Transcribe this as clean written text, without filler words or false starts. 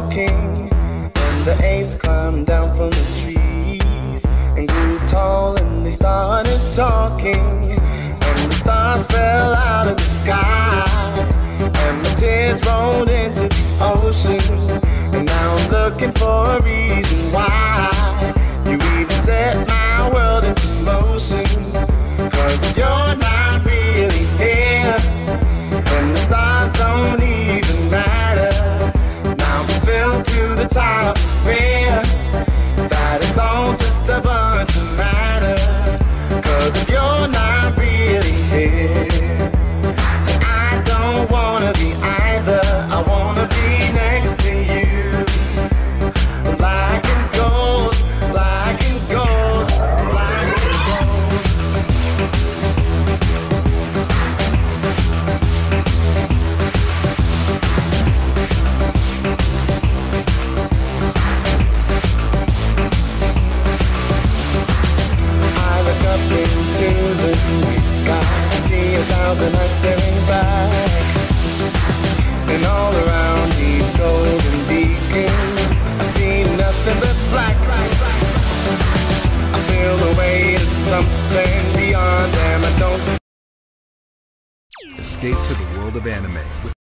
talking, and the apes climbed down from the trees and grew tall, and they started talking, and the stars fell out of the sky, and the tears rolled into the ocean. And now I'm looking for a reason why you even set my world into motion, 'cause you're not really here, and the stars don't even matter. Now I'm filled to the top of fear that it's all just a bunch of matter, 'cause if you're not really here, I don't wanna be either. I wanna be next to you, black and gold, black and gold, black and gold. I look up into the night sky, I see a thousand eyes staring back. And all around these golden beacons, I see nothing but black. I feel the weight of something beyond them. I don't. Escape to the world of anime.